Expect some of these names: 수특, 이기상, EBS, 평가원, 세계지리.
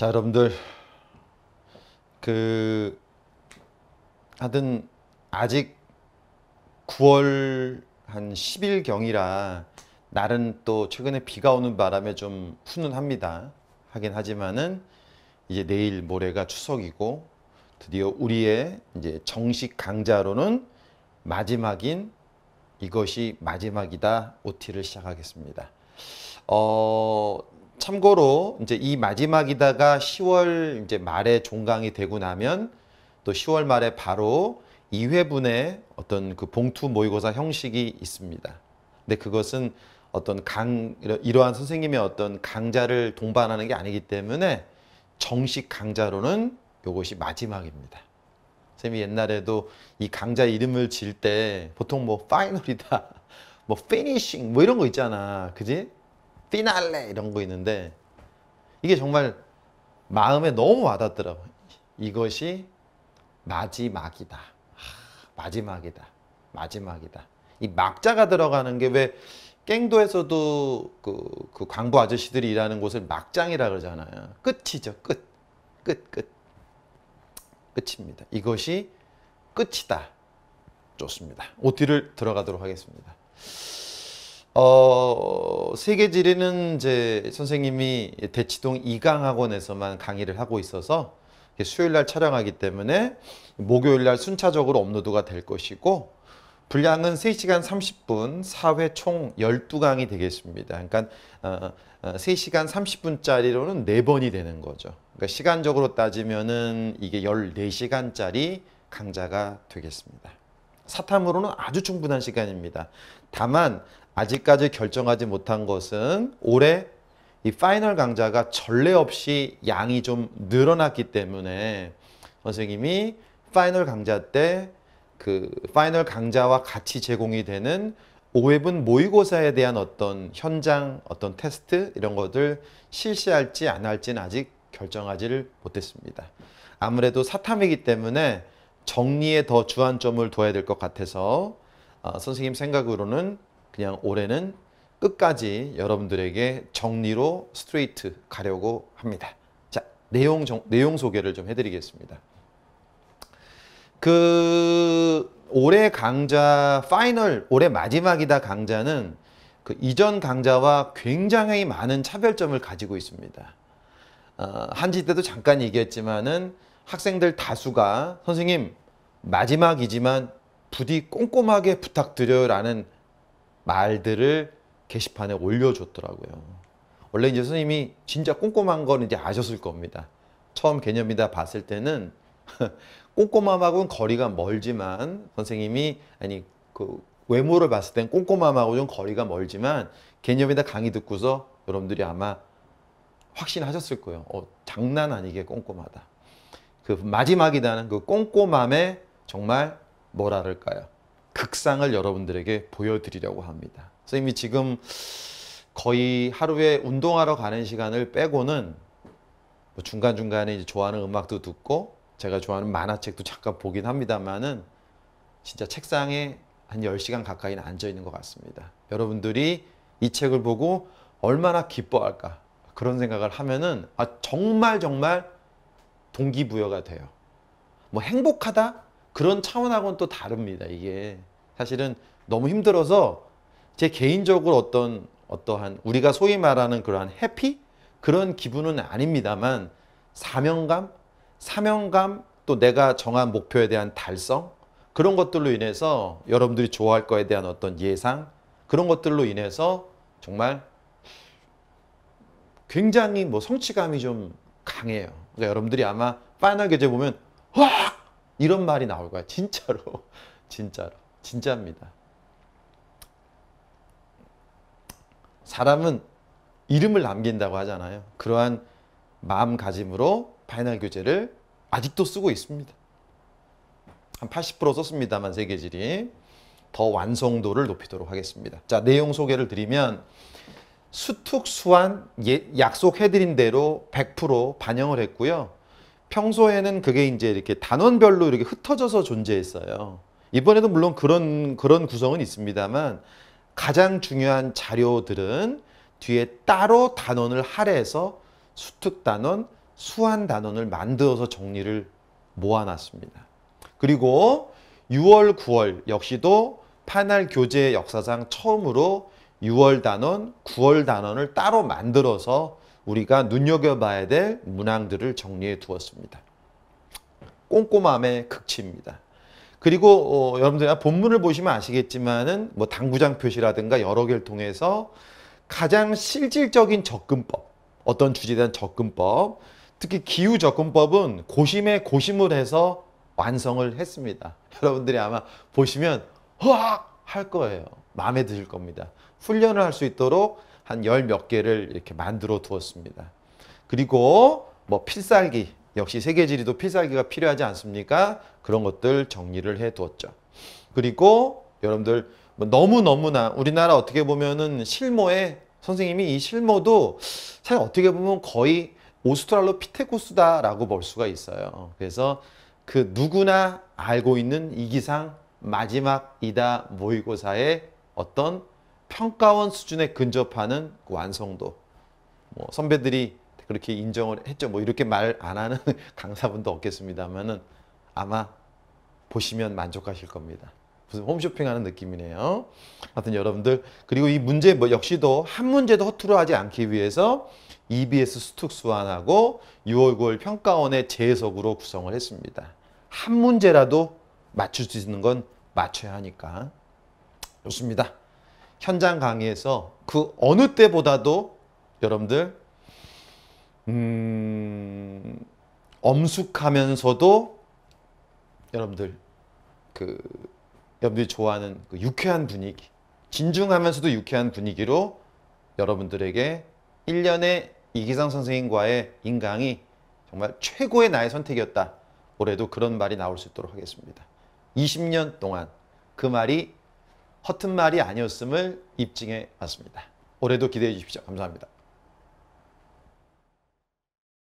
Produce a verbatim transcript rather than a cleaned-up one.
자, 여러분들, 그 하여튼 아직 구월 한 십 일 경이라 날은 또 최근에 비가 오는 바람에 좀 훈훈합니다. 하긴 하지만은 이제 내일 모레가 추석이고 드디어 우리의 이제 정식 강좌로는 마지막인 이것이 마지막이다 오티를 시작하겠습니다. 어, 참고로 이제 이 마지막이다가 시월 이제 말에 종강이 되고 나면 또 시월 말에 바로 이 회분의 어떤 그 봉투 모의고사 형식이 있습니다. 근데 그것은 어떤 강 이러한 선생님의 어떤 강좌를 동반하는 게 아니기 때문에 정식 강좌로는 요것이 마지막입니다. 선생님이 옛날에도 이 강좌 이름을 지을 때 보통 뭐 파이널이다, 뭐 피니싱 뭐 이런 거 있잖아, 그지? 피날레 이런 거 있는데 이게 정말 마음에 너무 와닿더라고요. 이것이 마지막이다. 하, 마지막이다. 마지막이다. 이 막자가 들어가는 게 왜 깽도에서도 그, 그 광부 아저씨들이 일하는 곳을 막장이라 그러잖아요. 끝이죠. 끝. 끝. 끝. 끝입니다. 이것이 끝이다. 좋습니다. 오티를 들어가도록 하겠습니다. 어, 세계지리는 이제 선생님이 대치동 이강학원에서만 강의를 하고 있어서 수요일날 촬영하기 때문에 목요일날 순차적으로 업로드가 될 것이고, 분량은 세 시간 삼십 분, 사 회 총 열두 강이 되겠습니다. 그러니까 세 시간 삼십 분짜리로는 네 번이 되는 거죠. 그러니까 시간적으로 따지면은 이게 열네 시간짜리 강좌가 되겠습니다. 사탐으로는 아주 충분한 시간입니다. 다만 아직까지 결정하지 못한 것은 올해 이 파이널 강좌가 전례 없이 양이 좀 늘어났기 때문에 선생님이 파이널 강좌 때 그 파이널 강좌와 같이 제공이 되는 오 회분 모의고사에 대한 어떤 현장, 어떤 테스트 이런 것들 실시할지 안 할지는 아직 결정하지를 못했습니다. 아무래도 사탐이기 때문에 정리에 더 주안점을 둬야 될 것 같아서 어, 선생님 생각으로는 그냥 올해는 끝까지 여러분들에게 정리로 스트레이트 가려고 합니다. 자, 내용, 정, 내용 소개를 좀 해드리겠습니다. 그 올해 강좌 파이널, 올해 마지막이다 강좌는 그 이전 강좌와 굉장히 많은 차별점을 가지고 있습니다. 어, 한지 때도 잠깐 얘기했지만은 학생들 다수가 선생님 마지막이지만 부디 꼼꼼하게 부탁드려요 라는 말들을 게시판에 올려줬더라고요. 원래 이제 선생님이 진짜 꼼꼼한 건 이제 아셨을 겁니다. 처음 개념이다 봤을 때는 꼼꼼함하고는 거리가 멀지만 선생님이 아니 그 외모를 봤을 땐 꼼꼼함하고 좀 거리가 멀지만 개념이다 강의 듣고서 여러분들이 아마 확신하셨을 거예요. 어, 장난 아니게 꼼꼼하다. 그 마지막이다는 그 꼼꼼함에 정말 뭐랄까요? 극상을 여러분들에게 보여드리려고 합니다. 선생님이 지금 거의 하루에 운동하러 가는 시간을 빼고는 뭐 중간중간에 이제 좋아하는 음악도 듣고 제가 좋아하는 만화책도 잠깐 보긴 합니다만은 진짜 책상에 한 열 시간 가까이는 앉아있는 것 같습니다. 여러분들이 이 책을 보고 얼마나 기뻐할까 그런 생각을 하면은 아, 정말 정말 동기부여가 돼요. 뭐 행복하다? 그런 차원하고는 또 다릅니다. 이게 사실은 너무 힘들어서 제 개인적으로 어떤 어떠한 우리가 소위 말하는 그러한 해피 그런 기분은 아닙니다만 사명감, 사명감 또 내가 정한 목표에 대한 달성 그런 것들로 인해서 여러분들이 좋아할 거에 대한 어떤 예상 그런 것들로 인해서 정말 굉장히 뭐 성취감이 좀 강해요. 그러니까 여러분들이 아마 파이널 교재 보면 확 이런 말이 나올 거야. 진짜로. 진짜로. 진짜입니다. 사람은 이름을 남긴다고 하잖아요. 그러한 마음가짐으로 파이널 교재를 아직도 쓰고 있습니다. 한 팔십 퍼센트 썼습니다만 세계지리. 더 완성도를 높이도록 하겠습니다. 자, 내용 소개를 드리면 수특수한 예, 약속해드린 대로 백 퍼센트 반영을 했고요. 평소에는 그게 이제 이렇게 단원별로 이렇게 흩어져서 존재했어요. 이번에도 물론 그런, 그런 구성은 있습니다만 가장 중요한 자료들은 뒤에 따로 단원을 할애해서 수특단원, 수한 단원을 만들어서 정리를 모아놨습니다. 그리고 유월, 구월 역시도 판알 교재 역사상 처음으로 유월 단원, 구월 단원을 따로 만들어서 우리가 눈여겨봐야 될 문항들을 정리해 두었습니다. 꼼꼼함의 극치입니다. 그리고 어, 여러분들 본문을 보시면 아시겠지만은 뭐 당구장 표시라든가 여러 개를 통해서 가장 실질적인 접근법, 어떤 주제에 대한 접근법, 특히 기후 접근법은 고심에 고심을 해서 완성을 했습니다. 여러분들이 아마 보시면 허악 할 거예요. 마음에 드실 겁니다. 훈련을 할 수 있도록 한 열 몇 개를 이렇게 만들어 두었습니다. 그리고 뭐 필살기, 역시 세계지리도 필살기가 필요하지 않습니까? 그런 것들 정리를 해 두었죠. 그리고 여러분들 뭐 너무너무나 우리나라 어떻게 보면은 실모에 선생님이 이 실모도 사실 어떻게 보면 거의 오스트랄로피테쿠스다라고 볼 수가 있어요. 그래서 그 누구나 알고 있는 이기상 마지막 이다 모의고사의 어떤 평가원 수준에 근접하는 그 완성도, 뭐 선배들이 그렇게 인정을 했죠. 뭐 이렇게 말 안 하는 강사분도 없겠습니다만은 아마 보시면 만족하실 겁니다. 무슨 홈쇼핑하는 느낌이네요. 하여튼 여러분들, 그리고 이 문제 뭐 역시도 한 문제도 허투루 하지 않기 위해서 이비에스 수특 수완하고 유월, 구월 평가원의 재해석으로 구성을 했습니다. 한 문제라도 맞출 수 있는 건 맞춰야 하니까. 좋습니다. 현장 강의에서 그 어느 때보다도 여러분들 음, 엄숙하면서도 여러분들 그 여러분들이 좋아하는 그 유쾌한 분위기, 진중하면서도 유쾌한 분위기로 여러분들에게 일 년의 이기상 선생님과의 인강이 정말 최고의 나의 선택이었다. 올해도 그런 말이 나올 수 있도록 하겠습니다. 이십 년 동안 그 말이 허튼 말이 아니었음을 입증해 왔습니다. 올해도 기대해 주십시오. 감사합니다.